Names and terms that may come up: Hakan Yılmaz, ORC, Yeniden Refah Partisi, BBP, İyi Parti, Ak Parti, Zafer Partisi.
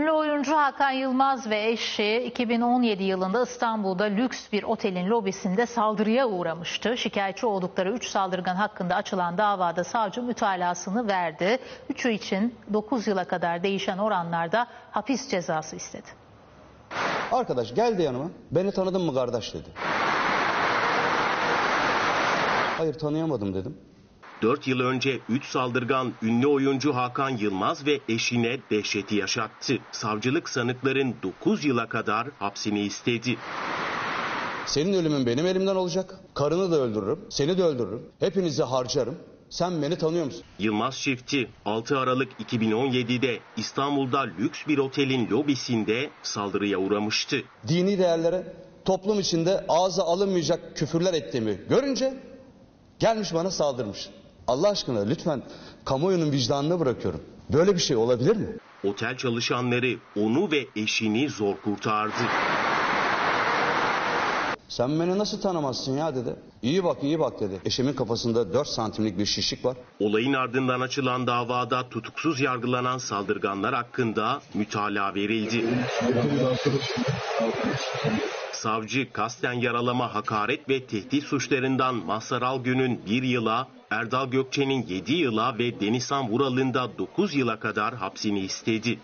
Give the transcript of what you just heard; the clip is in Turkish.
Ünlü oyuncu Hakan Yılmaz ve eşi 2017 yılında İstanbul'da lüks bir otelin lobisinde saldırıya uğramıştı. Şikayetçi oldukları 3 saldırgan hakkında açılan davada savcı mütalasını verdi. Üçü için 9 yıla kadar değişen oranlarda hapis cezası istedi. Arkadaş geldi yanıma, beni tanıdın mı kardeş dedi. Hayır tanıyamadım dedim. 4 yıl önce 3 saldırgan ünlü oyuncu Hakan Yılmaz ve eşine dehşeti yaşattı. Savcılık sanıkların 9 yıla kadar hapsini istedi. Senin ölümün benim elimden olacak. Karını da öldürürüm, seni de öldürürüm. Hepinizi harcarım. Sen beni tanıyor musun? Yılmaz çifti 6 Aralık 2017'de İstanbul'da lüks bir otelin lobisinde saldırıya uğramıştı. Dini değerlere, toplum içinde ağza alınmayacak küfürler ettiğimi görünce gelmiş bana saldırmış. Allah aşkına lütfen kamuoyunun vicdanına bırakıyorum. Böyle bir şey olabilir mi? Otel çalışanları onu ve eşini zor kurtardı. Sen beni nasıl tanımazsın ya dedi. İyi bak iyi bak dedi. Eşimin kafasında 4 santimlik bir şişlik var. Olayın ardından açılan davada tutuksuz yargılanan saldırganlar hakkında mütalaa verildi. Savcı kasten yaralama, hakaret ve tehdit suçlarından Mazhar Algün'ün 1 yıla, Erdal Gökçe'nin 7 yıla ve Denizhan Vural'ın da 9 yıla kadar hapsini istedi.